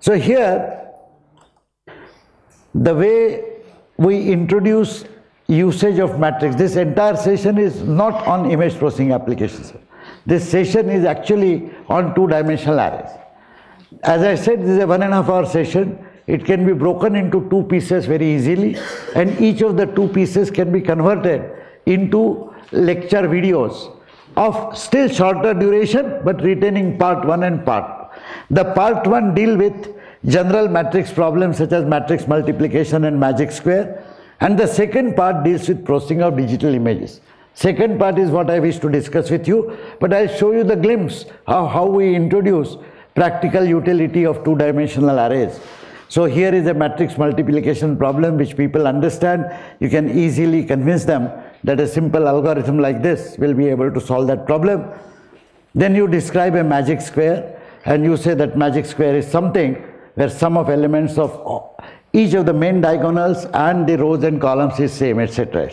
So here, the way we introduce usage of matrix, this entire session is not on image processing applications. This session is actually on two-dimensional arrays. As I said, this is a 1.5 hour session. It can be broken into two pieces very easily, and each of the two pieces can be converted into lecture videos of still shorter duration, but retaining part one and part two. The part one deal with general matrix problems such as matrix multiplication and magic square, and the second part deals with processing of digital images. Second part is what I wish to discuss with you, but I'll show you the glimpse of how we introduce practical utility of two-dimensional arrays. So here is a matrix multiplication problem which people understand. You can easily convince them that a simple algorithm like this will be able to solve that problem. Then you describe a magic square, and you say that magic square is something where sum of elements of each of the main diagonals and the rows and columns is same, etc.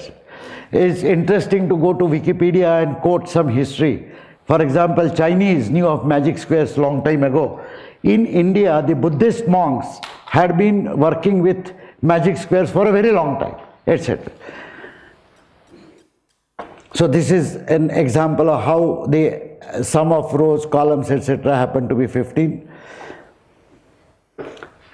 It's interesting to go to Wikipedia and quote some history. For example, Chinese knew of magic squares long time ago. In India, the Buddhist monks had been working with magic squares for a very long time, etc. So this is an example of how the sum of rows, columns, etc. happen to be 15.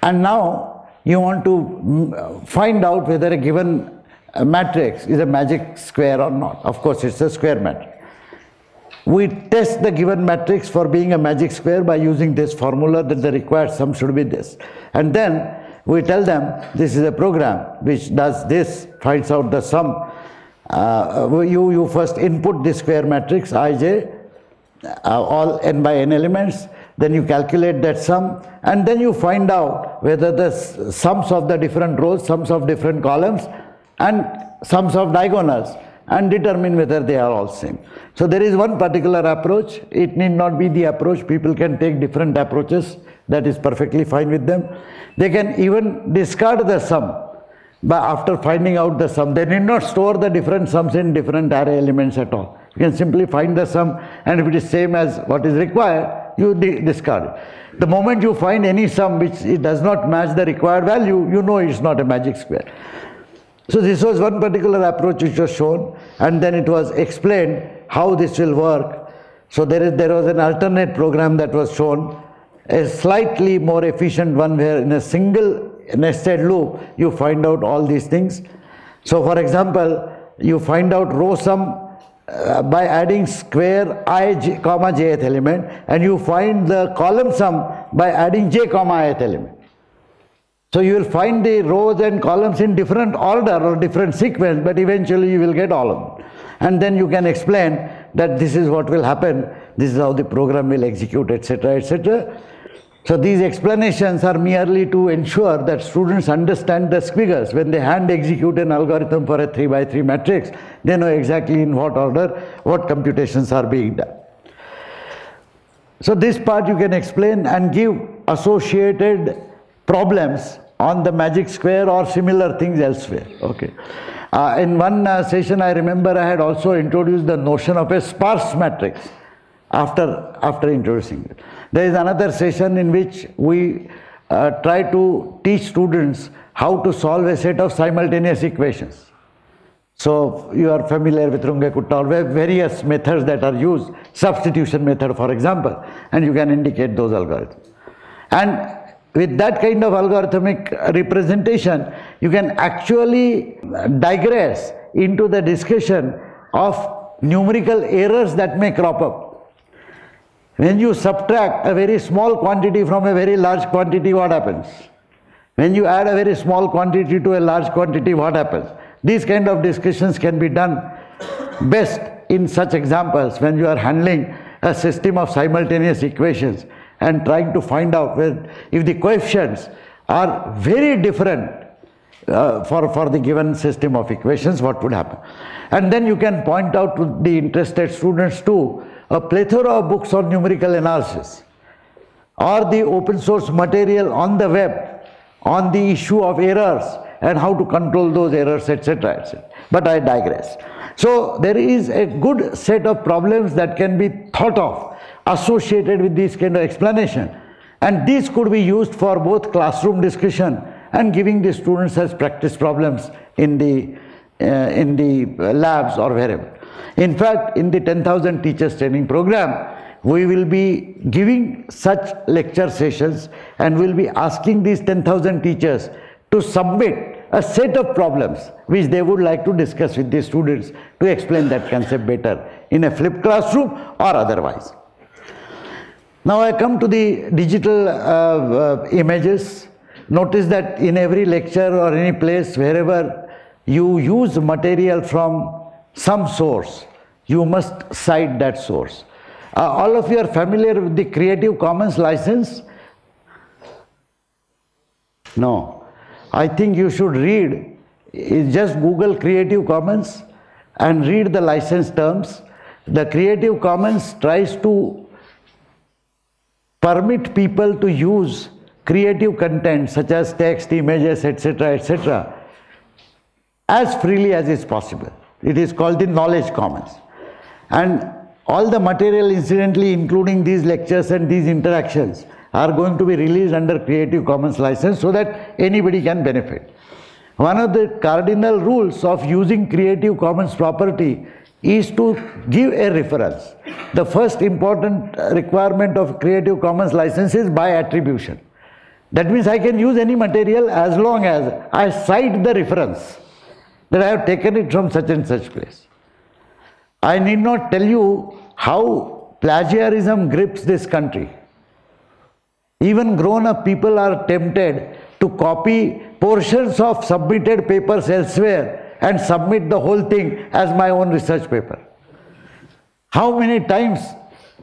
And now you want to find out whether a given matrix is a magic square or not. Of course, it's a square matrix. We test the given matrix for being a magic square by using this formula that the required sum should be this. And then we tell them this is a program which does this, finds out the sum. You first input the square matrix ij, all n by n elements, then you calculate that sum, and then you find out whether the sums of the different rows, sums of different columns, and sums of diagonals, and determine whether they are all same. So there is one particular approach. It need not be the approach. People can take different approaches. That is perfectly fine with them. They can even discard the sum by after finding out the sum. They need not store the different sums in different array elements at all. You can simply find the sum, and if it is same as what is required, you discard it. The moment you find any sum which it does not match the required value, you know it's not a magic square. So this was one particular approach which was shown, and then it was explained how this will work. So there was an alternate program that was shown, a slightly more efficient one where in a single nested loop you find out all these things. So for example, you find out row sum by adding square I comma jth element, and you find the column sum by adding j comma ith element. So you will find the rows and columns in different order or different sequence, but eventually you will get all of them. And then you can explain that this is what will happen, this is how the program will execute, etc., etc. So these explanations are merely to ensure that students understand the figures. When they hand execute an algorithm for a 3 by 3 matrix, they know exactly in what order, what computations are being done. So this part you can explain and give associated problems on the magic square or similar things elsewhere. Okay. In one session, I remember I had also introduced the notion of a sparse matrix after introducing it. There is another session in which we try to teach students how to solve a set of simultaneous equations. So you are familiar with Runge-Kutta, various methods that are used, substitution method for example, and you can indicate those algorithms. And with that kind of algorithmic representation, you can actually digress into the discussion of numerical errors that may crop up. When you subtract a very small quantity from a very large quantity, what happens? When you add a very small quantity to a large quantity, what happens? These kind of discussions can be done best in such examples when you are handling a system of simultaneous equations and trying to find out whether, if the coefficients are very different for the given system of equations, what would happen. And then you can point out to the interested students too a plethora of books on numerical analysis. or the open source material on the web on the issue of errors and how to control those errors, etc., etc. But I digress. So there is a good set of problems that can be thought of associated with this kind of explanation, and these could be used for both classroom discussion and giving the students as practice problems in the labs or wherever. In fact, in the 10,000 teachers training program, we will be giving such lecture sessions, and we will be asking these 10,000 teachers to submit a set of problems which they would like to discuss with the students to explain that concept better in a flipped classroom or otherwise. Now I come to the digital images. Notice that in every lecture or any place wherever you use material from some source, you must cite that source. All of you are familiar with the Creative Commons license? No. I think you should read, just Google Creative Commons and read the license terms. The Creative Commons tries to permit people to use creative content such as text, images, etc., etc., as freely as is possible. It is called the Knowledge Commons. And all the material, incidentally, including these lectures and these interactions, are going to be released under Creative Commons license so that anybody can benefit. One of the cardinal rules of using Creative Commons property is to give a reference. The first important requirement of Creative Commons license is by attribution. That means I can use any material as long as I cite the reference that I have taken it from such and such place. I need not tell you how plagiarism grips this country. Even grown-up people are tempted to copy portions of submitted papers elsewhere and submit the whole thing as my own research paper. How many times?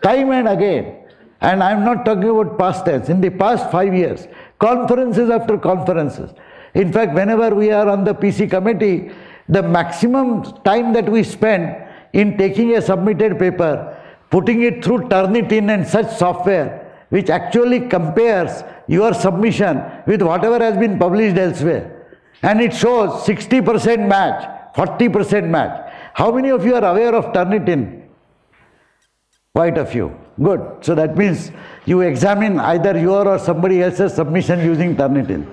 Time and again. And I'm not talking about past tense. In the past 5 years, conferences after conferences. In fact, whenever we are on the PC committee, the maximum time that we spend in taking a submitted paper, putting it through Turnitin and such software, which actually compares your submission with whatever has been published elsewhere. And it shows 60% match, 40% match. How many of you are aware of Turnitin? Quite a few. Good. So that means you examine either your or somebody else's submission using Turnitin.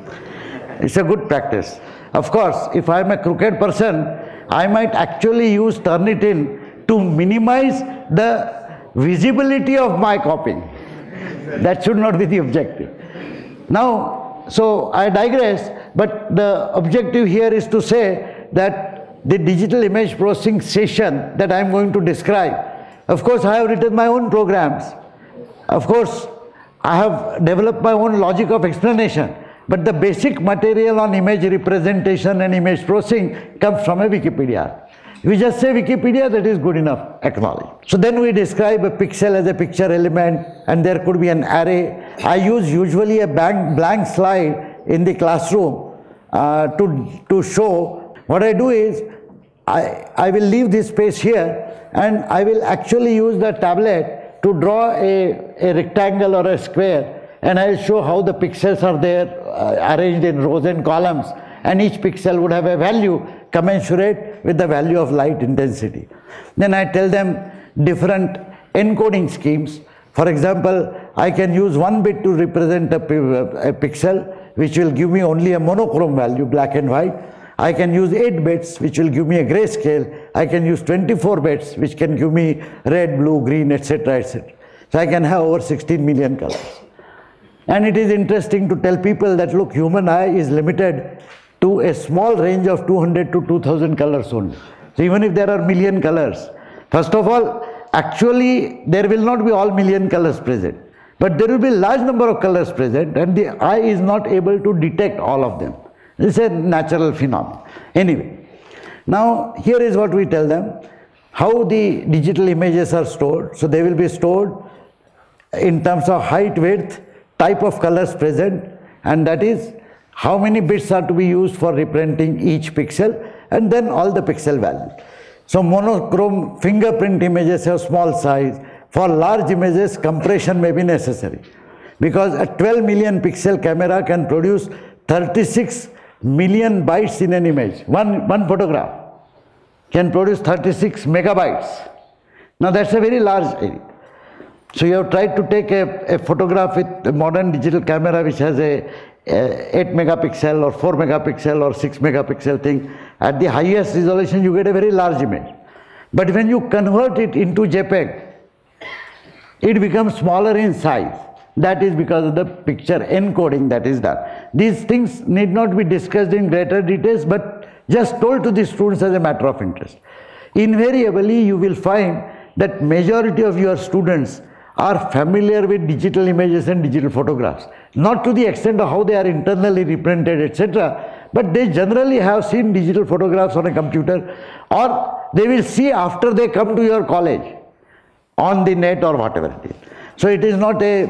It's a good practice. Of course, if I am a crooked person, I might actually use Turnitin to minimize the visibility of my copying. That should not be the objective. Now, so I digress, but the objective here is to say that the digital image processing session that I am going to describe, of course I have written my own programs, of course I have developed my own logic of explanation, but the basic material on image representation and image processing comes from a Wikipedia. We just say Wikipedia, that is good enough, acknowledged. So then we describe a pixel as a picture element, and there could be an array. I use usually a blank slide in the classroom to show. What I do is, I will leave this space here, and I will actually use the tablet to draw a rectangle or a square, and I will show how the pixels are there, arranged in rows and columns, and each pixel would have a value commensurate with the value of light intensity. Then I tell them different encoding schemes. For example, I can use one bit to represent a pixel, which will give me only a monochrome value, black and white. I can use 8 bits, which will give me a grayscale. I can use 24 bits, which can give me red, blue, green, etc., etc. So I can have over 16 million colors. And it is interesting to tell people that, look, human eye is limited to a small range of 200 to 2000 colors only. So even if there are million colors, first of all, actually there will not be all million colors present, but there will be a large number of colors present, and the eye is not able to detect all of them. This is a natural phenomenon. Anyway, now here is what we tell them, how the digital images are stored. So they will be stored in terms of height, width, type of colors present, and that is how many bits are to be used for reprinting each pixel, and then all the pixel values. So monochrome fingerprint images have small size. For large images, compression may be necessary. because a 12 million pixel camera can produce 36 million bytes in an image. One photograph can produce 36 megabytes. Now that's a very large area. So you have tried to take a photograph with a modern digital camera which has a 8 megapixel or 4 megapixel or 6 megapixel thing. At the highest resolution you get a very large image. But when you convert it into JPEG, it becomes smaller in size. That is because of the picture encoding that is done. These things need not be discussed in greater details, but just told to the students as a matter of interest. Invariably, you will find that majority of your students are familiar with digital images and digital photographs. Not to the extent of how they are internally reprinted, etc. But they generally have seen digital photographs on a computer, or they will see after they come to your college on the net or whatever it is. So it is not a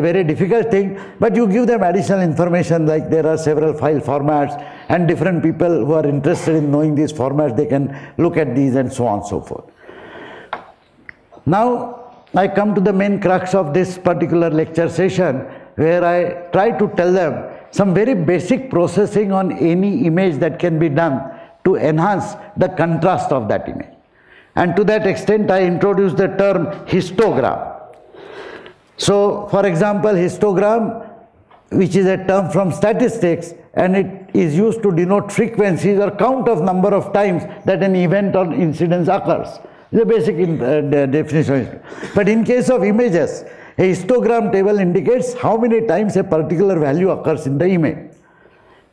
very difficult thing, but you give them additional information, like there are several file formats and different people who are interested in knowing these formats, they can look at these and so on and so forth. Now I come to the main crux of this particular lecture session, where I try to tell them some very basic processing on any image that can be done to enhance the contrast of that image. And to that extent I introduce the term histogram. So, for example, histogram, which is a term from statistics, and it is used to denote frequencies or count of number of times that an event or incident occurs. The basic definition. But in case of images, a histogram table indicates how many times a particular value occurs in the image.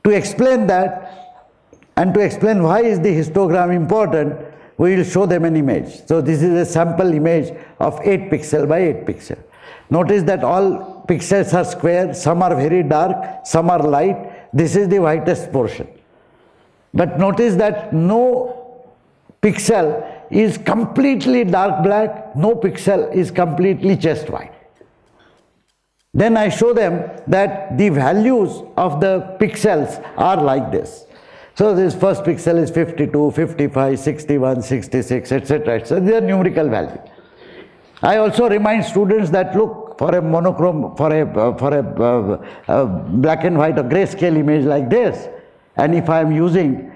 To explain that, and to explain why is the histogram important, we will show them an image. So this is a sample image of 8 pixel by 8 pixel. Notice that all pixels are square, some are very dark, some are light. This is the whitest portion. But notice that no pixel is completely dark black, no pixel is completely chest white. Then I show them that the values of the pixels are like this. So this first pixel is 52, 55, 61, 66, etc. etc. These are numerical values. I also remind students that look, for a monochrome, for a black and white or grayscale image like this, and if I am using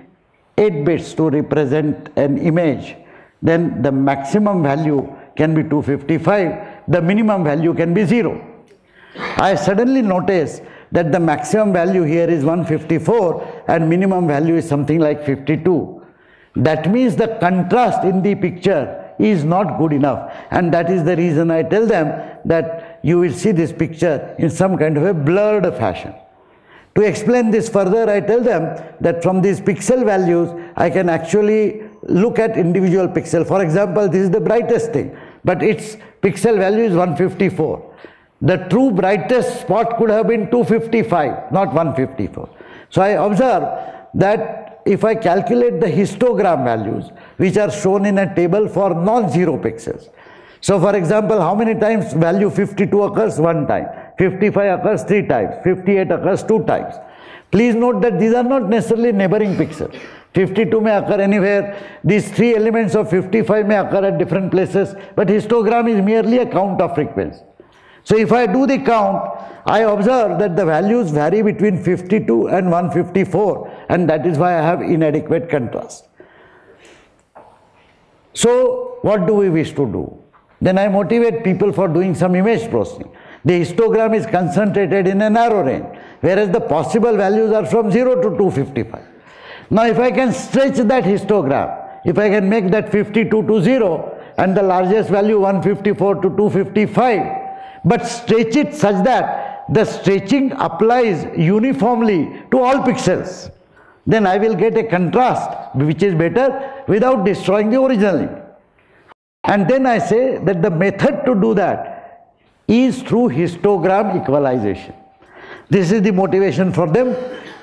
8 bits to represent an image, then the maximum value can be 255, the minimum value can be 0. I suddenly notice that the maximum value here is 154 and minimum value is something like 52. That means the contrast in the picture is not good enough, and that is the reason I tell them that you will see this picture in some kind of a blurred fashion. To explain this further, I tell them that from these pixel values I can actually look at individual pixel. For example, this is the brightest thing, but its pixel value is 154. The true brightest spot could have been 255, not 154. So I observe that if I calculate the histogram values, which are shown in a table for non-zero pixels. So for example, how many times value 52 occurs? 1 time. 55 occurs 3 times. 58 occurs 2 times. Please note that these are not necessarily neighboring pixels. 52 may occur anywhere. These 3 elements of 55 may occur at different places, but histogram is merely a count of frequency. So if I do the count, I observe that the values vary between 52 and 154, and that is why I have inadequate contrast. So what do we wish to do? Then I motivate people for doing some image processing. The histogram is concentrated in a narrow range, whereas the possible values are from 0 to 255. Now if I can stretch that histogram, if I can make that 52 to 0 and the largest value 154 to 255, but stretch it such that the stretching applies uniformly to all pixels, then I will get a contrast which is better without destroying the original image. And then I say that the method to do that is through histogram equalization. This is the motivation for them,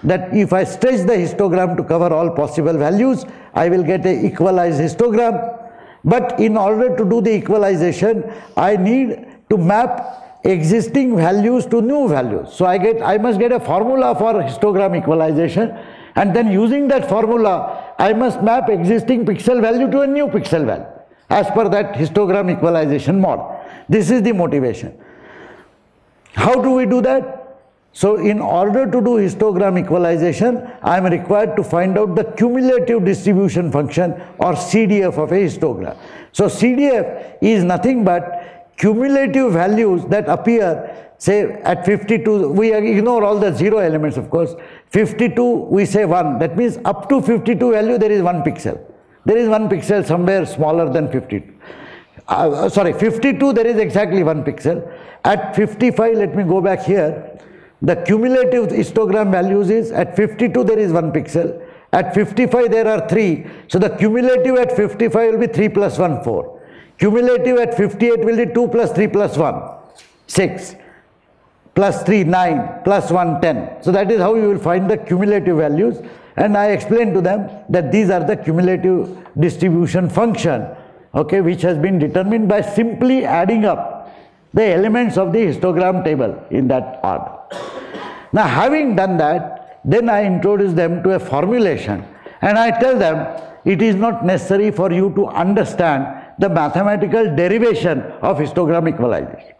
that if I stretch the histogram to cover all possible values, I will get an equalized histogram. But in order to do the equalization, I need to map existing values to new values. So I must get a formula for histogram equalization, and then using that formula, I must map existing pixel value to a new pixel value as per that histogram equalization model. This is the motivation. How do we do that? So in order to do histogram equalization, I am required to find out the cumulative distribution function or CDF of a histogram. So CDF is nothing but cumulative values that appear, say at 52, we ignore all the zero elements of course, 52 we say 1, that means up to 52 value there is 1 pixel. There is 1 pixel somewhere smaller than 52. Sorry, 52 there is exactly 1 pixel. At 55, let me go back here. The cumulative histogram values is at 52 there is 1 pixel, at 55 there are 3. So the cumulative at 55 will be 3 plus 1, 4. Cumulative at 58 will be 2 plus 3 plus 1, 6. Plus 3, 9. Plus 1, 10. So that is how you will find the cumulative values. And I explained to them that these are the cumulative distribution function, okay, which has been determined by simply adding up the elements of the histogram table in that order. Now, having done that, then I introduce them to a formulation and I tell them it is not necessary for you to understand the mathematical derivation of histogram equalization.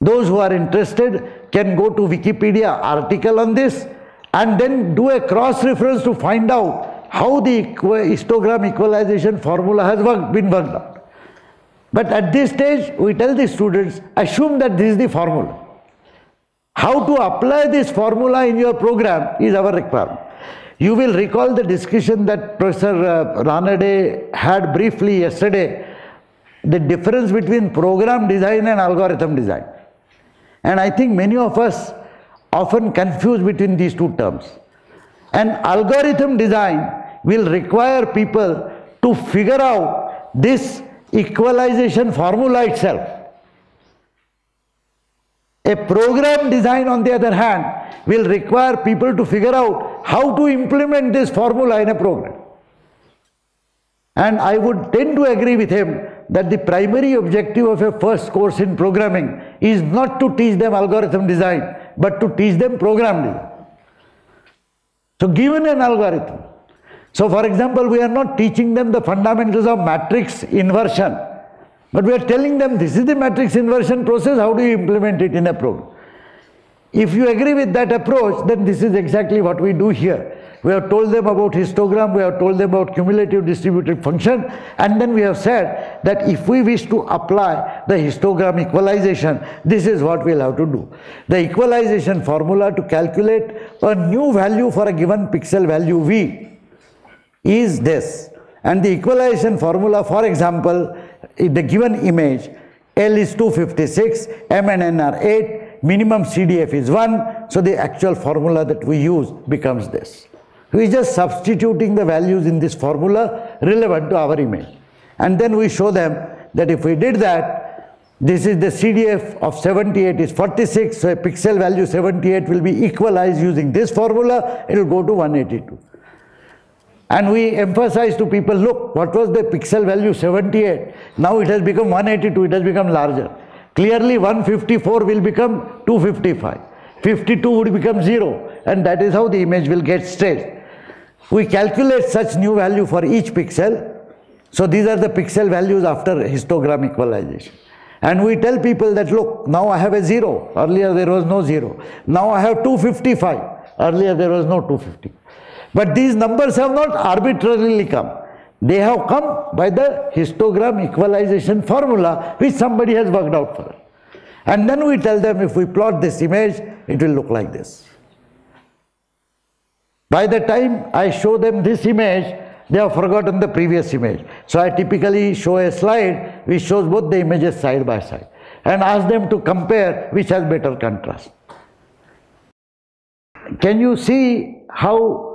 Those who are interested can go to Wikipedia article on this and then do a cross-reference to find out how the histogram equalization formula has been worked out. But at this stage, we tell the students, assume that this is the formula. How to apply this formula in your program is our requirement. You will recall the discussion that Professor Ranade had briefly yesterday, the difference between program design and algorithm design. And I think many of us often confuse between these two terms. And algorithm design will require people to figure out this equalization formula itself. A program design, on the other hand, will require people to figure out how to implement this formula in a program. And I would tend to agree with him that the primary objective of a first course in programming is not to teach them algorithm design, but to teach them program design. So given an algorithm, so for example, we are not teaching them the fundamentals of matrix inversion, but we are telling them this is the matrix inversion process, how do you implement it in a program? If you agree with that approach, then this is exactly what we do here. We have told them about histogram, we have told them about cumulative distributive function, and then we have said that if we wish to apply the histogram equalization, this is what we'll have to do. The equalization formula to calculate a new value for a given pixel value v is this, and the equalization formula, for example, in the given image, L is 256, M and N are 8, minimum CDF is 1, so the actual formula that we use becomes this. We are just substituting the values in this formula relevant to our image, and then we show them that if we did that, this is the CDF of 78 is 46, so a pixel value 78 will be equalized using this formula, it will go to 182. And we emphasize to people, look, what was the pixel value 78? Now it has become 182, it has become larger. Clearly 154 will become 255. 52 would become 0, and that is how the image will get stretched. We calculate such new value for each pixel. So these are the pixel values after histogram equalization. And we tell people that, look, now I have a 0. Earlier there was no 0. Now I have 255. Earlier there was no 250. But these numbers have not arbitrarily come. They have come by the histogram equalization formula which somebody has worked out for us. And then we tell them if we plot this image, it will look like this. By the time I show them this image, they have forgotten the previous image. So I typically show a slide which shows both the images side by side and ask them to compare which has better contrast. Can you see how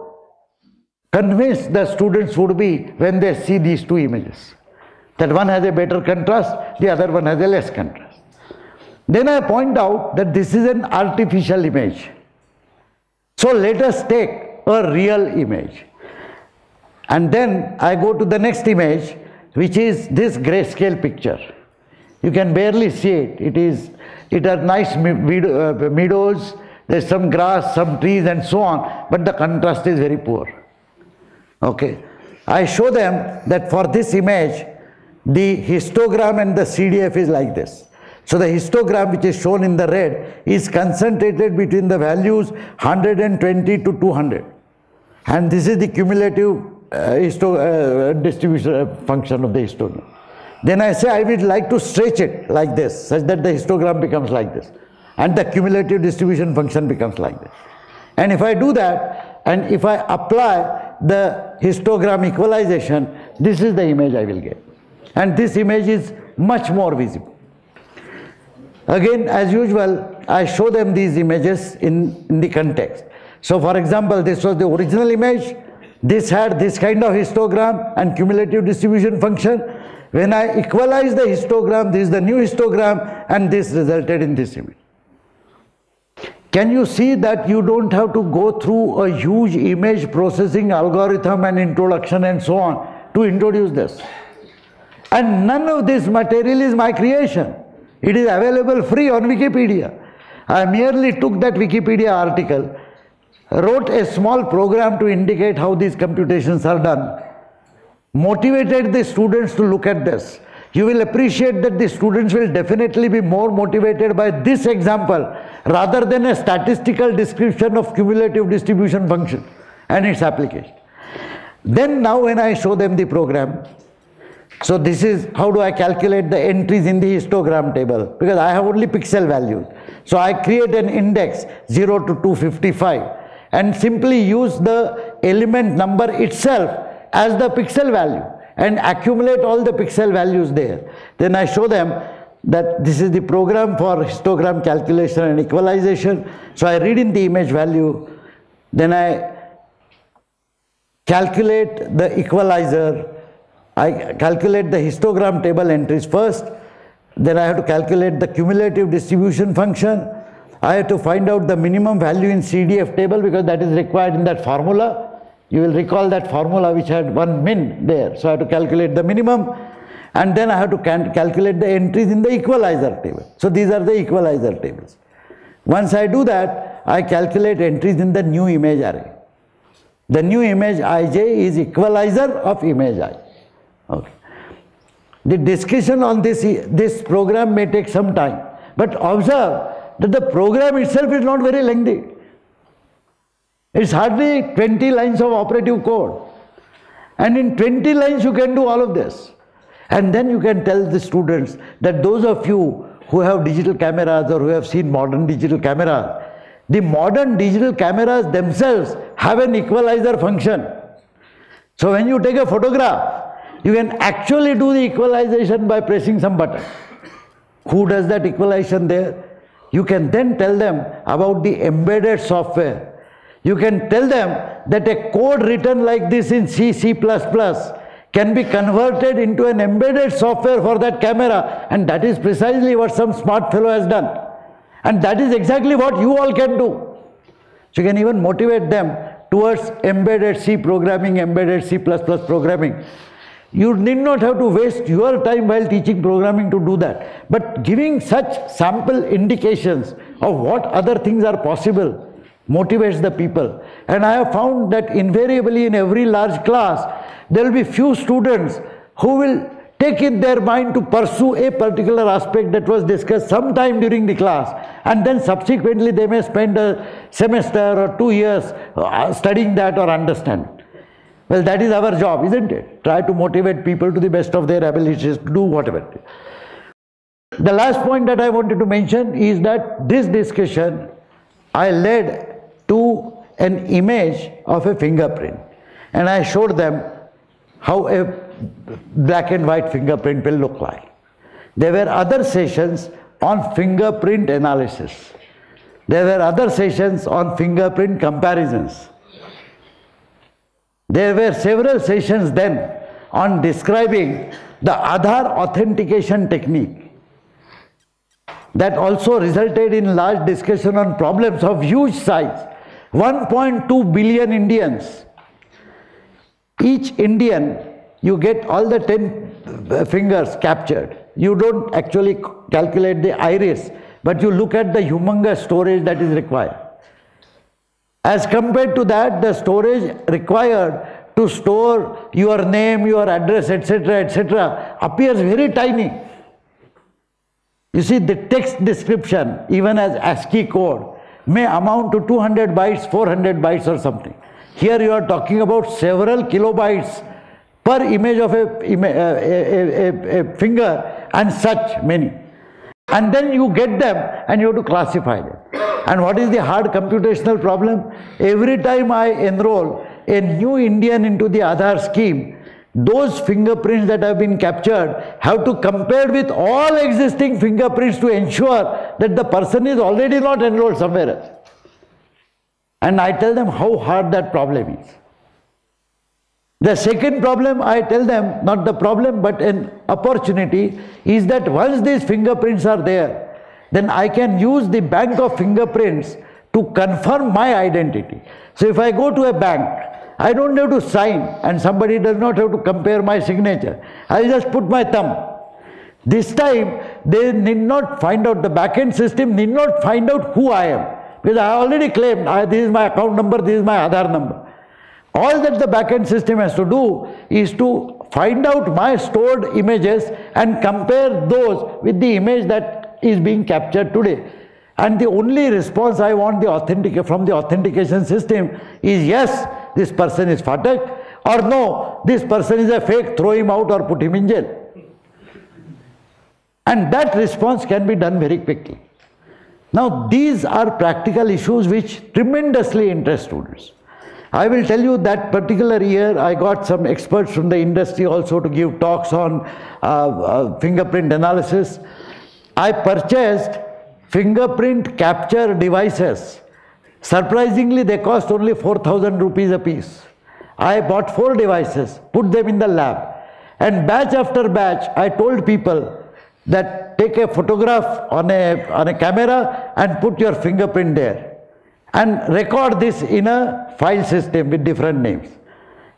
convinced the students would be when they see these two images? That one has a better contrast, the other one has a less contrast. Then I point out that this is an artificial image. So let us take a real image. And then I go to the next image, which is this grayscale picture. You can barely see it. It are nice meadows, there's some grass, some trees and so on, but the contrast is very poor. Okay, I show them that for this image, the histogram and the CDF is like this. So the histogram which is shown in the red is concentrated between the values 120 to 200. And this is the cumulative distribution function of the histogram. Then I say I would like to stretch it like this, such that the histogram becomes like this. And the cumulative distribution function becomes like this. And if I do that, and if I apply the histogram equalization, this is the image I will get. And this image is much more visible. Again, as usual, I show them these images in the context. So for example, this was the original image. This had this kind of histogram and cumulative distribution function. When I equalize the histogram, this is the new histogram, and this resulted in this image. Can you see that you don't have to go through a huge image processing algorithm and introduction and so on to introduce this? And none of this material is my creation. It is available free on Wikipedia. I merely took that Wikipedia article, wrote a small program to indicate how these computations are done, motivated the students to look at this. You will appreciate that the students will definitely be more motivated by this example rather than a statistical description of cumulative distribution function and its application. Then now when I show them the program, so this is how do I calculate the entries in the histogram table, because I have only pixel values. So I create an index 0 to 255 and simply use the element number itself as the pixel value and accumulate all the pixel values there. Then I show them that this is the program for histogram calculation and equalization. So I read in the image value, then I calculate the equalizer. I calculate the histogram table entries first, then I have to calculate the cumulative distribution function. I have to find out the minimum value in CDF table because that is required in that formula. You will recall that formula which had one min there. So I have to calculate the minimum, and then I have to calculate the entries in the equalizer table. So these are the equalizer tables. Once I do that, I calculate entries in the new image array. The new image ij is equalizer of image I. Okay. The discussion on this program may take some time, but observe that the program itself is not very lengthy. It's hardly 20 lines of operative code, and in 20 lines you can do all of this, and then you can tell the students that those of you who have digital cameras or who have seen modern digital cameras, the modern digital cameras themselves have an equalizer function. So when you take a photograph, you can actually do the equalization by pressing some button. Who does that equalization there? You can then tell them about the embedded software. You can tell them that a code written like this in C, C++ can be converted into an embedded software for that camera, and that is precisely what some smart fellow has done. And that is exactly what you all can do. So you can even motivate them towards embedded C programming, embedded C++ programming. You need not have to waste your time while teaching programming to do that. But giving such sample indications of what other things are possible motivates the people. And I have found that invariably in every large class, there will be few students who will take in their mind to pursue a particular aspect that was discussed sometime during the class. And then subsequently they may spend a semester or 2 years studying that or understanding. Well, that is our job, isn't it? Try to motivate people to the best of their abilities to do whatever. The last point that I wanted to mention is that this discussion I led to an image of a fingerprint, and I showed them how a black and white fingerprint will look like. There were other sessions on fingerprint analysis. There were other sessions on fingerprint comparisons. There were several sessions then on describing the Aadhaar authentication technique. That also resulted in large discussion on problems of huge size. 1.2 billion Indians. Each Indian, you get all the 10 fingers captured. You don't actually calculate the iris, but you look at the humongous storage that is required. As compared to that, the storage required to store your name, your address, etc., etc., appears very tiny. You see, the text description, even as ASCII code, may amount to 200 bytes, 400 bytes or something. Here you are talking about several kilobytes per image of a finger and such many. And then you get them and you have to classify them. And what is the hard computational problem? Every time I enroll a new Indian into the Aadhaar scheme, those fingerprints that have been captured have to compare with all existing fingerprints to ensure that the person is already not enrolled somewhere else. And I tell them how hard that problem is. The second problem, I tell them, not the problem but an opportunity, is that once these fingerprints are there, then I can use the bank of fingerprints to confirm my identity. So if I go to a bank, I don't have to sign and somebody does not have to compare my signature. I'll just put my thumb. This time they need not find out, the backend system need not find out who I am, because I already claimed this is my account number, this is my Aadhaar number. All that the backend system has to do is to find out my stored images and compare those with the image that is being captured today. And the only response I want from the authentication system is yes, this person is Fatak, or no, this person is a fake, throw him out or put him in jail. And that response can be done very quickly. Now these are practical issues which tremendously interest students. I will tell you that particular year I got some experts from the industry also to give talks on fingerprint analysis. I purchased fingerprint capture devices. Surprisingly, they cost only 4,000 rupees a piece. I bought 4 devices, put them in the lab, and batch after batch, I told people that take a photograph on a camera and put your fingerprint there and record this in a file system with different names.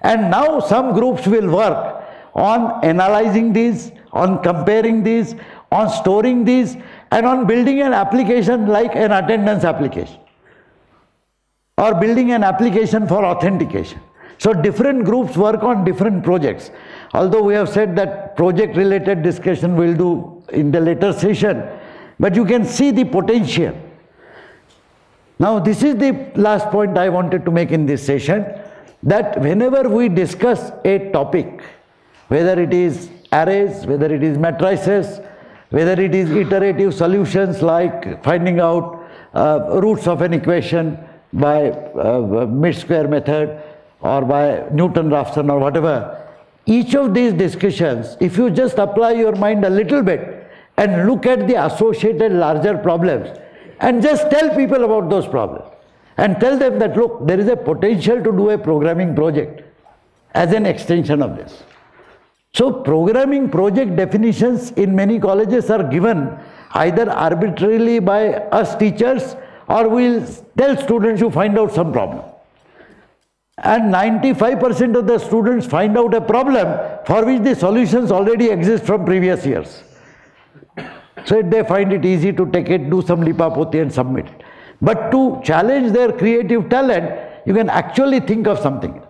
And now some groups will work on analyzing these, on comparing these, on storing these, and on building an application like an attendance application, or building an application for authentication. So different groups work on different projects. Although we have said that project-related discussion we'll do in the later session, but you can see the potential. Now this is the last point I wanted to make in this session, that whenever we discuss a topic, whether it is arrays, whether it is matrices, whether it is iterative solutions like finding out roots of an equation, by mid-square method or by Newton-Raphson or whatever. Each of these discussions, if you just apply your mind a little bit and look at the associated larger problems and just tell people about those problems and tell them that, look, there is a potential to do a programming project as an extension of this. So programming project definitions in many colleges are given either arbitrarily by us teachers, or we'll tell students you find out some problem. And 95% of the students find out a problem for which the solutions already exist from previous years. So they find it easy to take it, do some lipapoti and submit it. But to challenge their creative talent, you can actually think of something.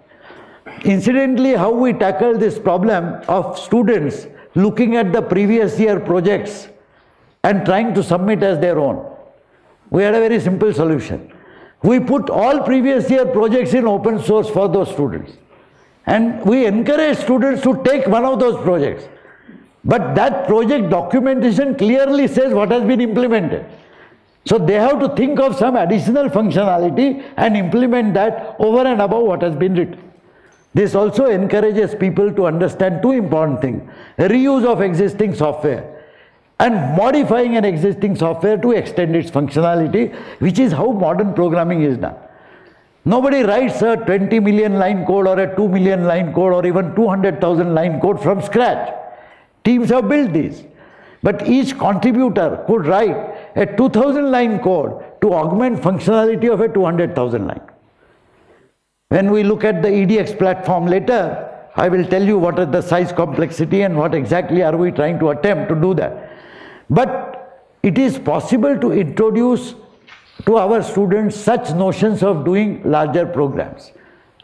Incidentally, how we tackle this problem of students looking at the previous year projects and trying to submit as their own. We had a very simple solution. We put all previous year projects in open source for those students. And we encourage students to take one of those projects. But that project documentation clearly says what has been implemented. So they have to think of some additional functionality and implement that over and above what has been written. This also encourages people to understand two important things: reuse of existing software, and modifying an existing software to extend its functionality, which is how modern programming is done. Nobody writes a 20 million line code or a 2 million line code or even 200,000 line code from scratch. Teams have built these. But each contributor could write a 2,000 line code to augment functionality of a 200,000 line. When we look at the EDX platform later, I will tell you what is the size complexity and what exactly are we trying to attempt to do that. But it is possible to introduce to our students such notions of doing larger programs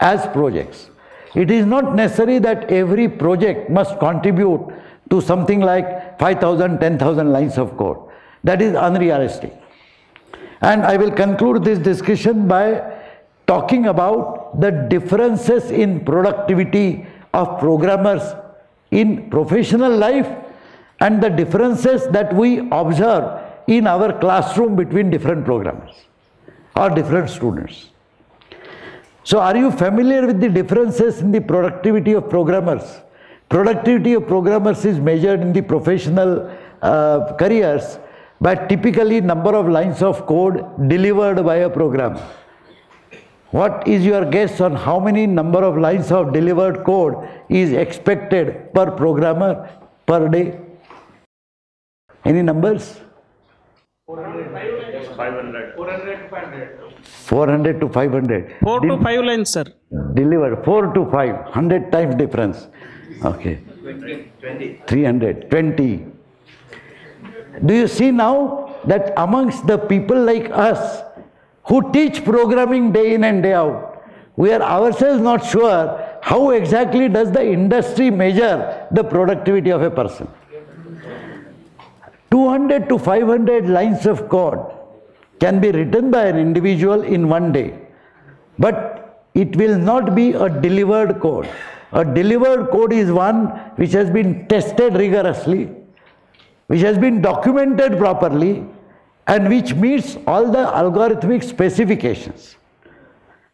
as projects. It is not necessary that every project must contribute to something like 5,000, 10,000 lines of code. That is unrealistic. And I will conclude this discussion by talking about the differences in productivity of programmers in professional life and the differences that we observe in our classroom between different programmers or different students. So are you familiar with the differences in the productivity of programmers? Productivity of programmers is measured in the professional careers by typically number of lines of code delivered by a program. What is your guess on how many number of lines of delivered code is expected per programmer per day? Any numbers? 400 to 500. 4 to 5 lines, sir. Delivered 4 to 5, 100 times difference. Okay. 320. Do you see now that amongst the people like us who teach programming day in and day out, we are ourselves not sure how exactly does the industry measure the productivity of a person. 200 to 500 lines of code can be written by an individual in one day, but it will not be a delivered code. A delivered code is one which has been tested rigorously, which has been documented properly, and which meets all the algorithmic specifications.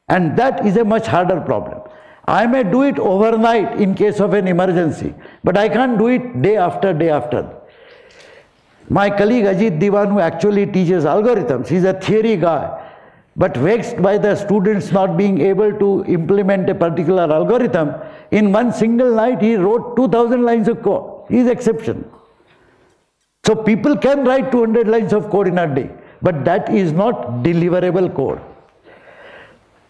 And that is a much harder problem. I may do it overnight in case of an emergency, but I can't do it day after day after. My colleague Ajit Diwan, who actually teaches algorithms, he's a theory guy, but vexed by the students not being able to implement a particular algorithm, in one single night he wrote 2000 lines of code. He's an exception. So people can write 200 lines of code in a day, but that is not deliverable code.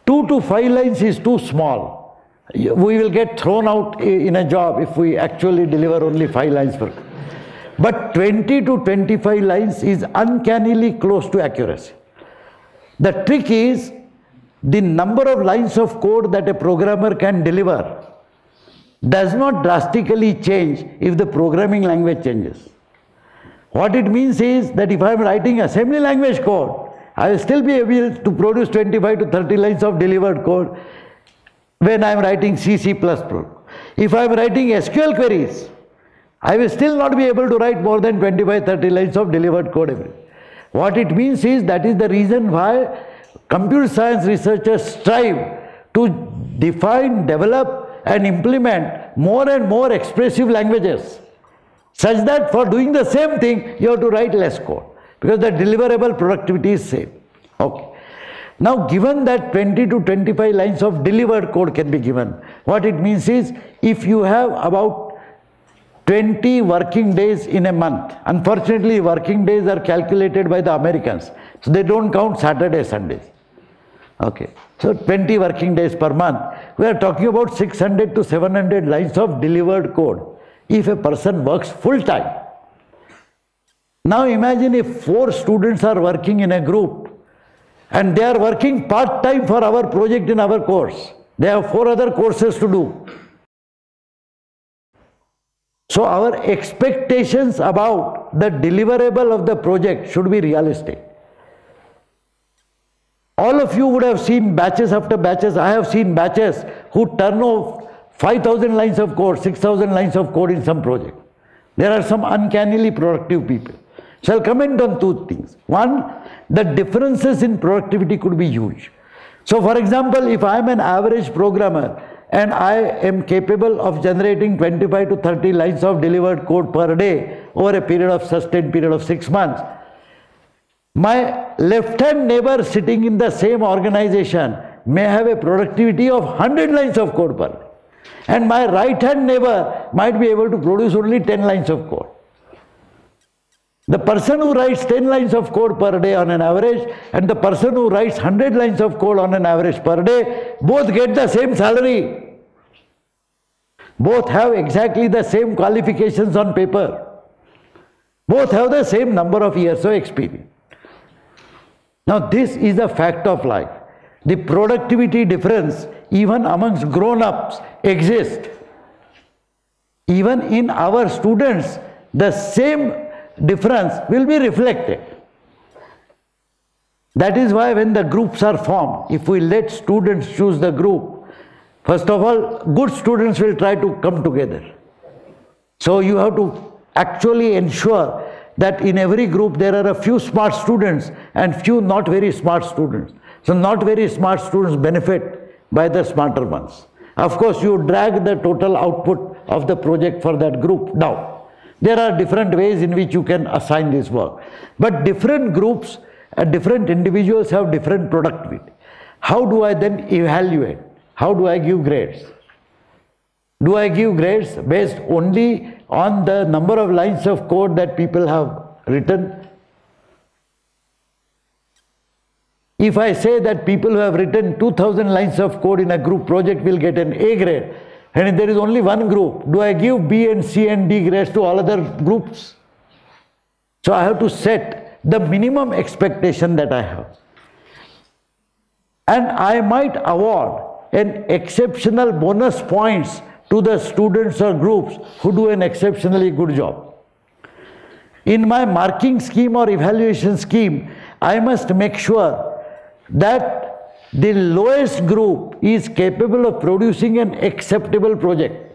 2 to 5 lines is too small. We will get thrown out in a job if we actually deliver only 5 lines per code. But 20 to 25 lines is uncannily close to accuracy. The trick is the number of lines of code that a programmer can deliver does not drastically change if the programming language changes. What it means is that if I am writing assembly language code, I will still be able to produce 25 to 30 lines of delivered code when I am writing C++. If I am writing SQL queries, I will still not be able to write more than 25-30 lines of delivered code. What it means is that is the reason why computer science researchers strive to define, develop and implement more and more expressive languages, such that for doing the same thing you have to write less code, because the deliverable productivity is same. Okay. Now given that 20 to 25 lines of delivered code can be given, what it means is if you have about 20 working days in a month. Unfortunately, working days are calculated by the Americans, so they don't count Saturday, Sundays. Okay, so 20 working days per month. We are talking about 600 to 700 lines of delivered code if a person works full time. Now imagine if 4 students are working in a group and they are working part time for our project in our course. They have 4 other courses to do. So our expectations about the deliverable of the project should be realistic. All of you would have seen batches after batches. I have seen batches who turn off 5,000 lines of code, 6,000 lines of code in some project. There are some uncannily productive people. So I'll comment on 2 things. One, the differences in productivity could be huge. So for example, if I'm an average programmer, and I am capable of generating 25 to 30 lines of delivered code per day over a period of sustained period of 6 months. My left-hand neighbor sitting in the same organization may have a productivity of 100 lines of code per day. And my right-hand neighbor might be able to produce only 10 lines of code. The person who writes 10 lines of code per day on an average and the person who writes 100 lines of code on an average per day, both get the same salary. Both have exactly the same qualifications on paper. Both have the same number of years of experience. Now this is a fact of life. The productivity difference even amongst grown-ups exists. Even in our students, the same difference will be reflected. That is why when the groups are formed, if we let students choose the group, first of all, good students will try to come together. So you have to actually ensure that in every group there are a few smart students and few not very smart students. So not very smart students benefit by the smarter ones. Of course, you drag the total output of the project for that group down. There are different ways in which you can assign this work. But different groups, different individuals have different productivity. How do I then evaluate? How do I give grades? Do I give grades based only on the number of lines of code that people have written? If I say that people who have written 2000 lines of code in a group project will get an A grade, and if there is only one group, do I give B and C and D grades to all other groups? So I have to set the minimum expectation that I have. And I might award an exceptional bonus points to the students or groups who do an exceptionally good job. In my marking scheme or evaluation scheme, I must make sure that the lowest group is capable of producing an acceptable project.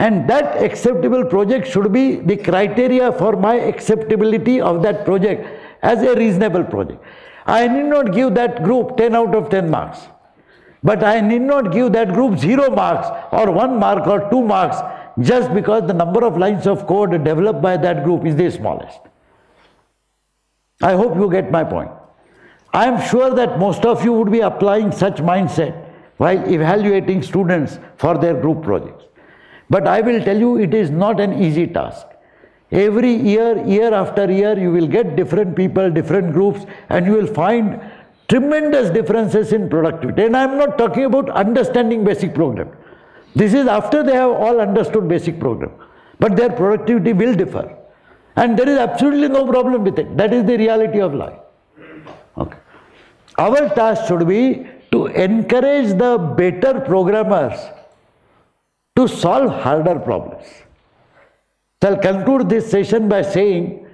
And that acceptable project should be the criteria for my acceptability of that project as a reasonable project. I need not give that group 10 out of 10 marks. But I need not give that group 0 marks or 1 mark or 2 marks just because the number of lines of code developed by that group is the smallest. I hope you get my point. I am sure that most of you would be applying such mindset while evaluating students for their group projects. But I will tell you, it is not an easy task. Every year, year after year, you will get different people, different groups, and you will find tremendous differences in productivity. And I am not talking about understanding BASIC program. This is after they have all understood BASIC program. But their productivity will differ. And there is absolutely no problem with it. That is the reality of life. Okay. Our task should be to encourage the better programmers to solve harder problems. So I will conclude this session by saying,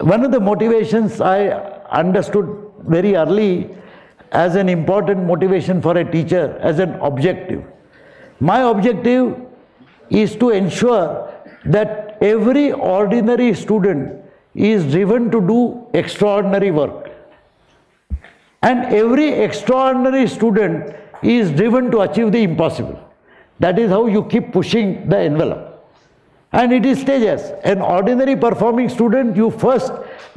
one of the motivations I understood very early as an important motivation for a teacher, as an objective. My objective is to ensure that every ordinary student is driven to do extraordinary work. And every extraordinary student is driven to achieve the impossible. That is how you keep pushing the envelope. And it is stages. An ordinary performing student, you first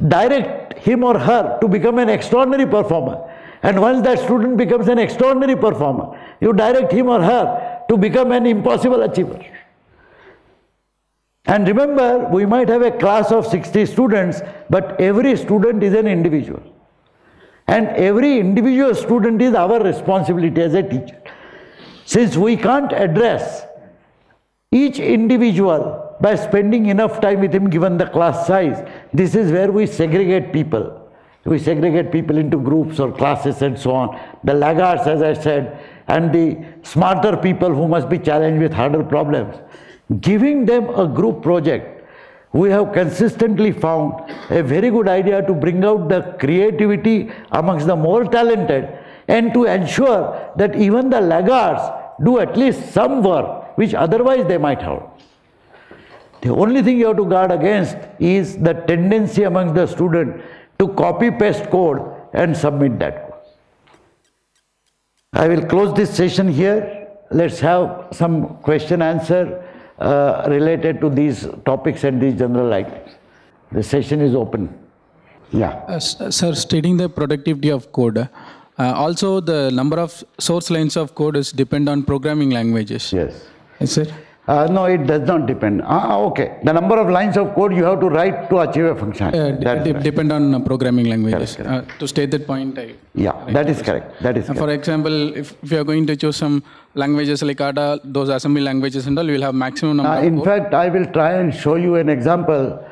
direct him or her to become an extraordinary performer. And once that student becomes an extraordinary performer, you direct him or her to become an impossible achiever. And remember, we might have a class of 60 students, but every student is an individual. And every individual student is our responsibility as a teacher. Since we can't address each individual by spending enough time with him given the class size, this is where we segregate people. We segregate people into groups or classes and so on. The laggards, as I said, and the smarter people who must be challenged with harder problems. Giving them a group project, we have consistently found a very good idea to bring out the creativity amongst the more talented and to ensure that even the laggards do at least some work which otherwise they might have. The only thing you have to guard against is the tendency among the student to copy-paste code and submit that code. I will close this session here. Let's have some question-answer related to these topics and these general items. The session is open. Yeah. Sir, stating the productivity of code, also the number of source lines of code is depend on programming languages. Yes. Yes, sir. No, it does not depend. Okay. The number of lines of code you have to write to achieve a function. Depend on programming languages. Correct, correct. To state that point, that is correct. That is correct. For example, if you are going to choose some languages like Aadhaar, those assembly languages and all, you will have maximum number of code. In fact, I will try and show you an example.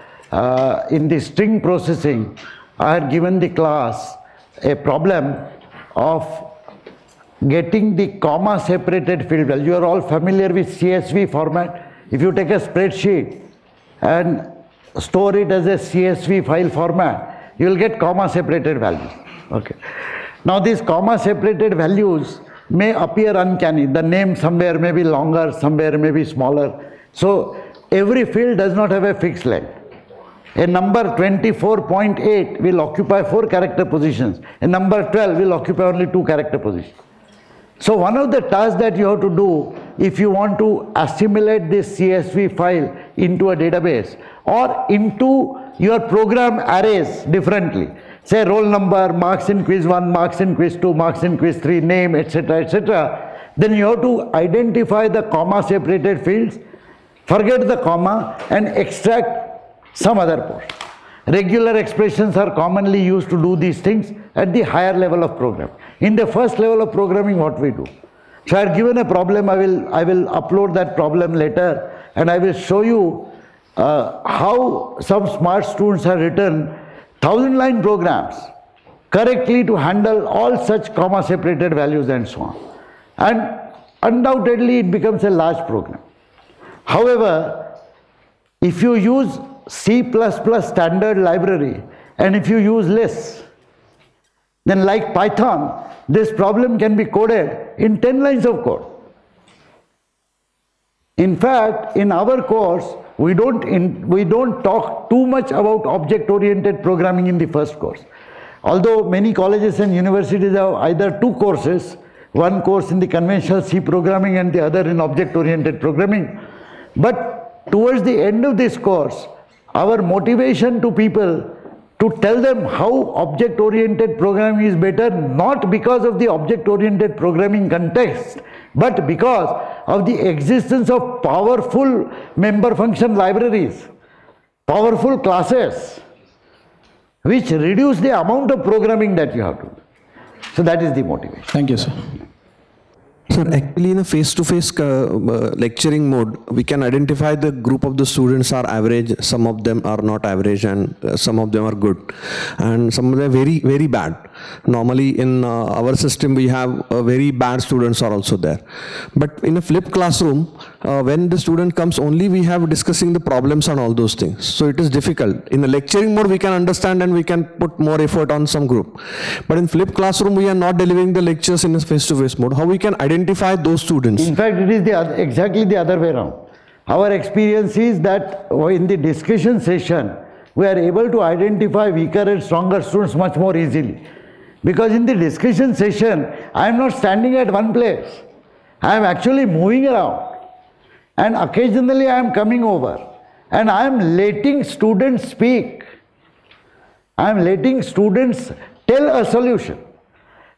In the string processing, I had given the class a problem of getting the comma separated field value. You are all familiar with CSV format. If you take a spreadsheet and store it as a CSV file format, you will get comma separated values. Okay. Now these comma separated values may appear uncanny. The name somewhere may be longer, somewhere may be smaller. So every field does not have a fixed length. A number 24.8 will occupy 4 character positions. A number 12 will occupy only 2 character positions. So one of the tasks that you have to do if you want to assimilate this CSV file into a database or into your program arrays differently, say roll number, marks in quiz 1, marks in quiz 2, marks in quiz 3, name, etc., etc., then you have to identify the comma separated fields, forget the comma and extract some other portion. Regular expressions are commonly used to do these things at the higher level of program. In the first level of programming, what we do? So I have given a problem, I will upload that problem later and I will show you how some smart students have written 1000-line programs correctly to handle all such comma separated values and so on. And undoubtedly it becomes a large program. However, if you use C++ standard library and if you use lists, then like Python, this problem can be coded in 10 lines of code. In fact, in our course, we don't talk too much about object-oriented programming in the first course. Although many colleges and universities have either 2 courses, one course in the conventional C programming and the other in object-oriented programming. But towards the end of this course, our motivation to people to tell them how object-oriented programming is better, not because of the object-oriented programming context, but because of the existence of powerful member function libraries, powerful classes, which reduce the amount of programming that you have to do. So that is the motivation. Thank you, sir. Sir, actually in a face-to-face lecturing mode, we can identify the group of the students are average, some of them are not average, and some of them are good, and some of them are very, very bad. Normally in our system, we have very bad students are also there. But in a flipped classroom, when the student comes only, we have discussing the problems and all those things. So it is difficult. In the lecturing mode, we can understand and we can put more effort on some group. But in flipped classroom, we are not delivering the lectures in a face-to-face mode. How we can identify those students? In fact, it is exactly the other way around. Our experience is that in the discussion session, we are able to identify weaker and stronger students much more easily. Because in the discussion session, I am not standing at one place. I am actually moving around. And occasionally I am coming over. And I am letting students speak. I am letting students tell a solution.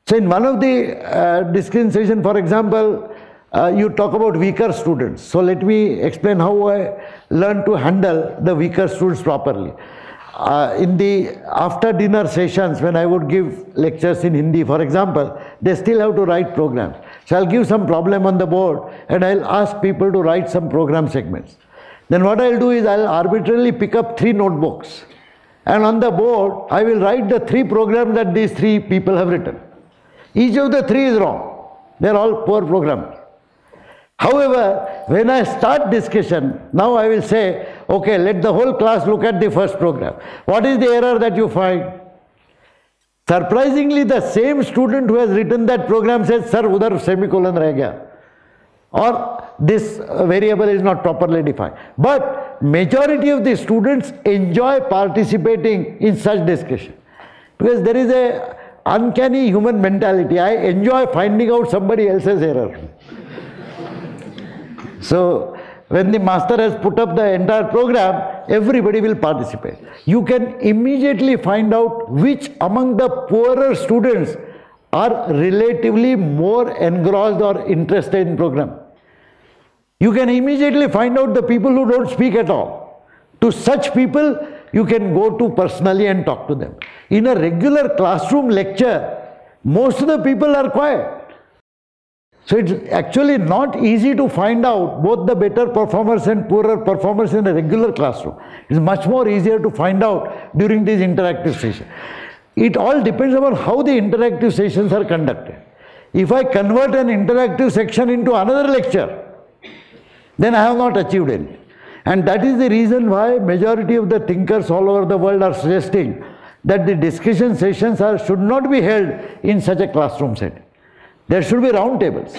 So in one of the discussion session, for example, you talk about weaker students. So let me explain how I learned to handle the weaker students properly. In the after dinner sessions, when I would give lectures in Hindi, for example, they still have to write programs. So I'll give some problem on the board and I'll ask people to write some program segments. Then what I'll do is I'll arbitrarily pick up 3 notebooks. And on the board, I will write the 3 programs that these 3 people have written. Each of the 3 is wrong. They are all poor programmers. However, when I start discussion, now I will say, okay, let the whole class look at the first program. What is the error that you find? Surprisingly, the same student who has written that program says, sir, udhar semicolon reh gaya. Or this variable is not properly defined. But majority of the students enjoy participating in such discussion. Because there is a uncanny human mentality. I enjoy finding out somebody else's error. So when the master has put up the entire program, everybody will participate. You can immediately find out which among the poorer students are relatively more engrossed or interested in program. You can immediately find out the people who don't speak at all. To such people, you can go to personally and talk to them. In a regular classroom lecture, most of the people are quiet. So it's actually not easy to find out both the better performers and poorer performers in a regular classroom. It's much more easier to find out during these interactive sessions. It all depends upon how the interactive sessions are conducted. If I convert an interactive section into another lecture, then I have not achieved anything. And that is the reason why majority of the thinkers all over the world are suggesting that the discussion sessions should not be held in such a classroom setting. There should be round tables,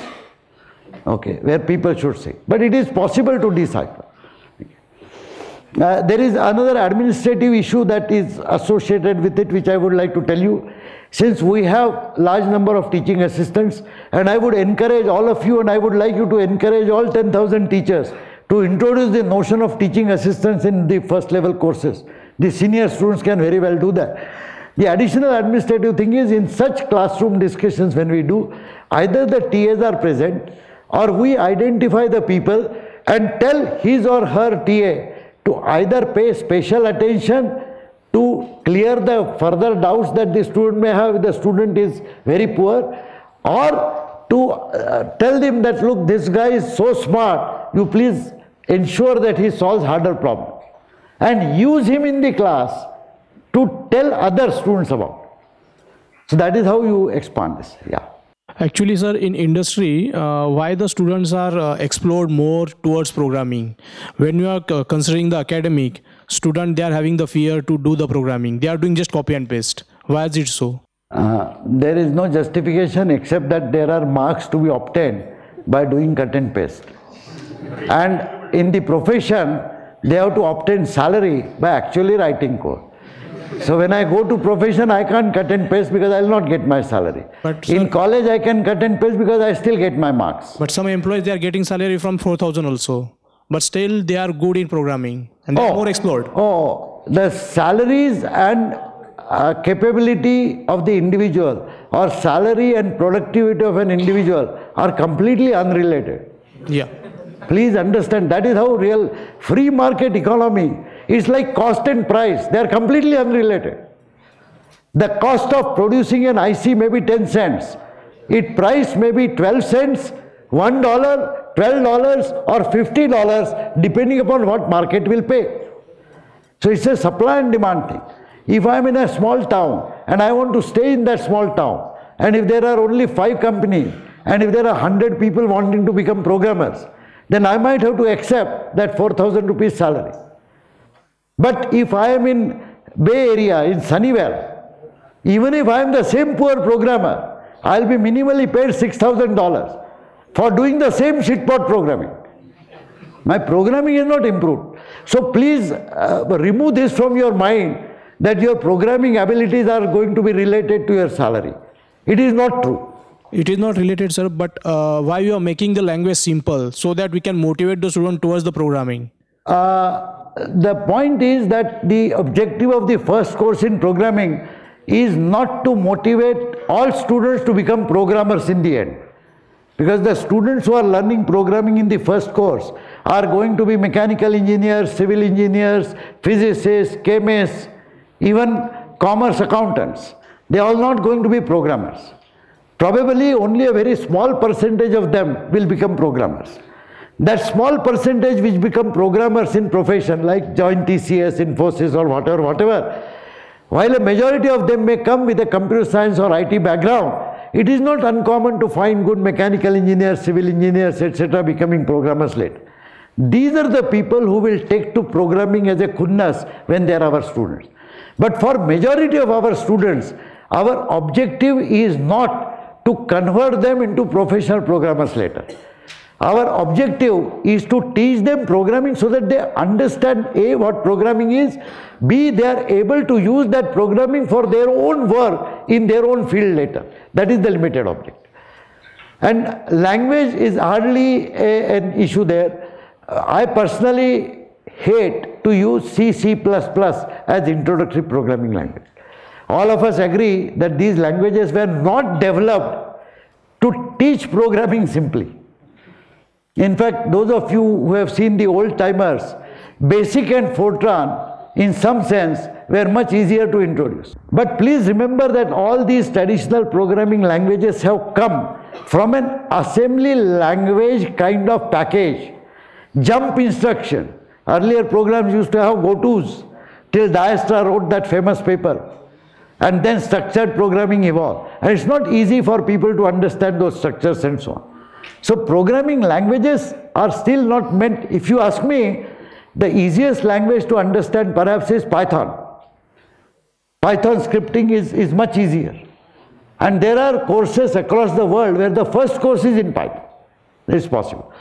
okay, where people should sit. But it is possible to decipher. There is another administrative issue that is associated with it, which I would like to tell you. Since we have large number of teaching assistants, and I would encourage all of you, and I would like you to encourage all 10,000 teachers to introduce the notion of teaching assistants in the first level courses. The senior students can very well do that. The additional administrative thing is, in such classroom discussions when we do, either the TAs are present or we identify the people and tell his or her TA to either pay special attention to clear the further doubts that the student may have if the student is very poor, or to tell him that, look, this guy is so smart, you please ensure that he solves harder problems, and use him in the class to tell other students about. So that is how you expand this. Yeah. Actually, sir, in industry, why the students are explored more towards programming? When you are considering the academic, student, they are having the fear to do the programming. They are doing just copy and paste. Why is it so? There is no justification except that there are marks to be obtained by doing cut and paste. And in the profession, they have to obtain salary by actually writing code. So when I go to profession, I can't cut and paste because I will not get my salary. But in college, I can cut and paste because I still get my marks. But some employees, they are getting salary from 4,000 also. But still, they are good in programming and they are more explored. Oh, the salaries and capability of the individual, or salary and productivity of an individual, are completely unrelated. Yeah. Please understand, that is how real free market economy. It's like cost and price. They are completely unrelated. The cost of producing an IC may be 10 cents. Its price may be 12 cents, $1, $12 or $50, depending upon what market will pay. So it's a supply and demand thing. If I'm in a small town and I want to stay in that small town, and if there are only 5 companies, and if there are 100 people wanting to become programmers, then I might have to accept that 4,000 rupees salary. But if I am in Bay Area, in Sunnyvale, even if I am the same poor programmer, I will be minimally paid $6,000 for doing the same shitpot programming. My programming is not improved. So please remove this from your mind that your programming abilities are going to be related to your salary. It is not true. It is not related, sir, but why you are making the language simple so that we can motivate the student towards the programming? The point is that the objective of the first course in programming is not to motivate all students to become programmers in the end. Because the students who are learning programming in the first course are going to be mechanical engineers, civil engineers, physicists, chemists, even commerce accountants. They are all not going to be programmers. Probably only a very small percentage of them will become programmers. That small percentage which become programmers in profession, like join TCS, Infosys or whatever, while a majority of them may come with a computer science or IT background, it is not uncommon to find good mechanical engineers, civil engineers, etc. becoming programmers later. These are the people who will take to programming as a khunnas when they are our students. But for majority of our students, our objective is not to convert them into professional programmers later. Our objective is to teach them programming so that they understand A, what programming is, B, they are able to use that programming for their own work in their own field later. That is the limited objective. And language is hardly an issue there. I personally hate to use C++ as introductory programming language. All of us agree that these languages were not developed to teach programming simply. In fact, those of you who have seen the old timers, BASIC and FORTRAN, in some sense, were much easier to introduce. But please remember that all these traditional programming languages have come from an assembly language kind of package. Jump instruction. Earlier programs used to have go-tos, till Dijkstra wrote that famous paper. And then structured programming evolved. And it's not easy for people to understand those structures and so on. So programming languages are still not meant, if you ask me, The easiest language to understand perhaps is Python. Python scripting is much easier. And there are courses across the world where the first course is in Python. It's possible.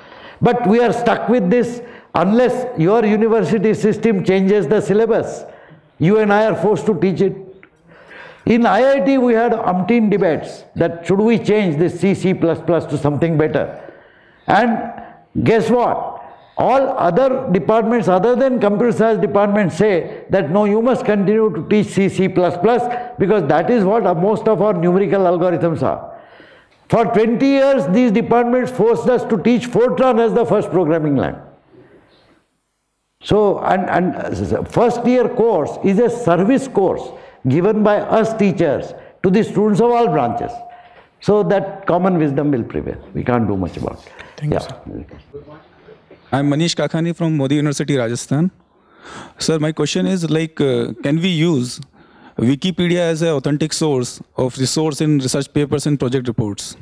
But we are stuck with this unless your university system changes the syllabus. You and I are forced to teach it. In IIT, we had umpteen debates that should we change this C++ to something better. And guess what? All other departments other than computer science departments say that no, you must continue to teach C++, because that is what most of our numerical algorithms are. For 20 years, these departments forced us to teach FORTRAN as the first programming language. So, and first year course is a service course given by us teachers to the students of all branches. So that common wisdom will prevail. We can't do much about it. Thank you, sir. I'm Manish Kakhani from Modi University, Rajasthan. Sir, my question is like, can we use Wikipedia as an authentic source of resource in research papers and project reports?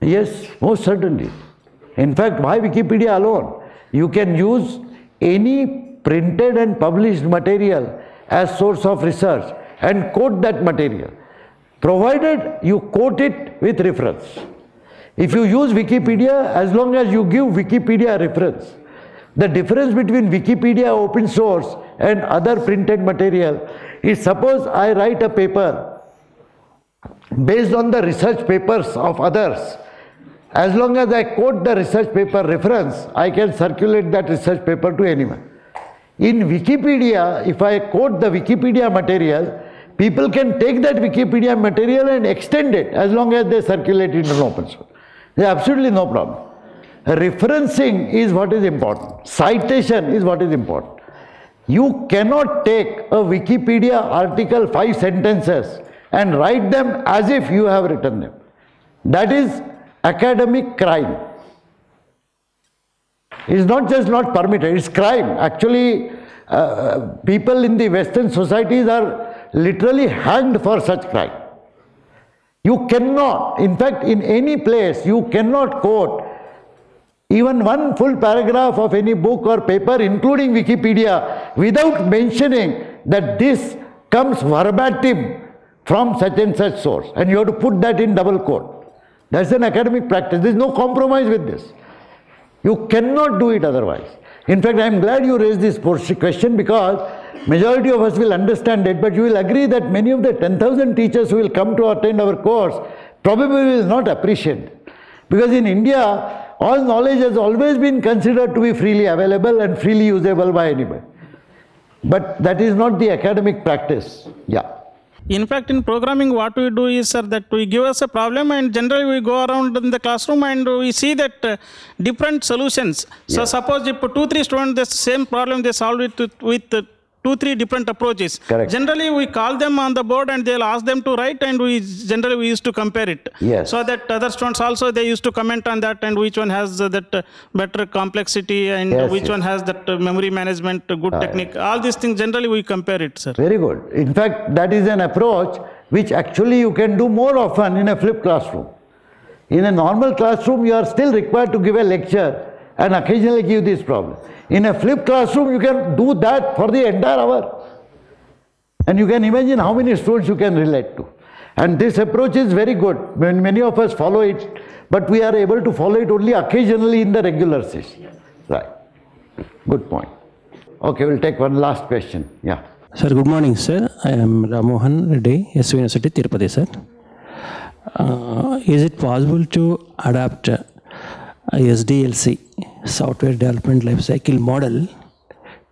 Yes, most certainly. In fact, why Wikipedia alone? You can use any printed and published material as source of research and quote that material, provided you quote it with reference. If you use Wikipedia, as long as you give Wikipedia a reference. The difference between Wikipedia open source and other printed material is, suppose I write a paper based on the research papers of others. As long as I quote the research paper reference, I can circulate that research paper to anyone. In Wikipedia, if I quote the Wikipedia material, people can take that Wikipedia material and extend it as long as they circulate it in open source. There's absolutely no problem. Referencing is what is important. Citation is what is important. You cannot take a Wikipedia article 5 sentences and write them as if you have written them. That is academic crime. It's not just not permitted, it's crime. Actually, people in the Western societies are literally hanged for such crime. You cannot, in fact, in any place, you cannot quote even one full paragraph of any book or paper, including Wikipedia, without mentioning that this comes verbatim from such and such source, and you have to put that in double quote. That's an academic practice. There's no compromise with this. You cannot do it otherwise. In fact, I'm glad you raised this question, because majority of us will understand it, but you will agree that many of the 10,000 teachers who will come to attend our course probably will not appreciate it. Because in India, all knowledge has always been considered to be freely available and freely usable by anybody. But that is not the academic practice. Yeah. In fact, in programming, what we do is, sir, that we give us a problem and generally we go around in the classroom and we see that different solutions. Yeah. So suppose if 2-3 students, the same problem, they solve it with 2-3 different approaches. Correct. Generally, we call them on the board and they'll ask them to write, and we generally used to compare it. Yes. So that other students also, they used to comment on that, and which one has that better complexity, and yes, which one has that memory management, good technique. All these things, generally we compare it, sir. Very good. In fact, that is an approach which actually you can do more often in a flipped classroom. In a normal classroom, you are still required to give a lecture and occasionally give this problem. In a flipped classroom, you can do that for the entire hour. And you can imagine how many students you can relate to. And this approach is very good. Many of us follow it, but we are able to follow it only occasionally in the regular session. Right. Good point. Okay, we'll take one last question. Yeah. Sir, good morning, sir. I am Ramohan Reddy, SV University, Tirupati, sir. Is it possible to adapt SDLC, software development lifecycle model,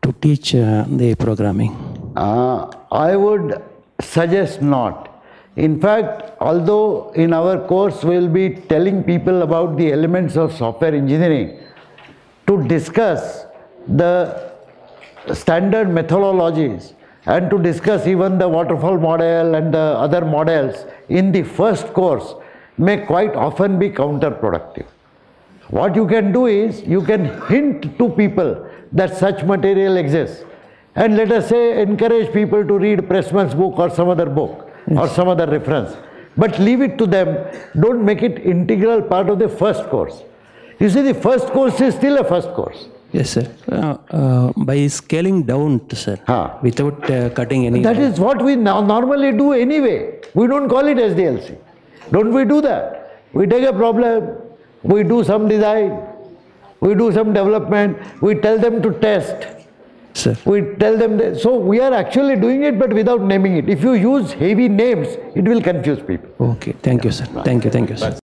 to teach the programming? I would suggest not. In fact, although in our course we will be telling people about the elements of software engineering, to discuss the standard methodologies and to discuss even the waterfall model and the other models in the first course may quite often be counterproductive. What you can do is, you can hint to people that such material exists. And let us say, encourage people to read Pressman's book or some other book, yes, or some other reference. But leave it to them. Don't make it integral part of the first course. You see, the first course is still a first course. Yes, sir. By scaling down, sir, without cutting any... That is what we now normally do anyway. We don't call it SDLC. Don't we do that? We take a problem, we do some design, we do some development, we tell them to test. Sir. We tell them that, so we are actually doing it but without naming it. If you use heavy names, it will confuse people. Okay, thank you, sir. Thank you, sir.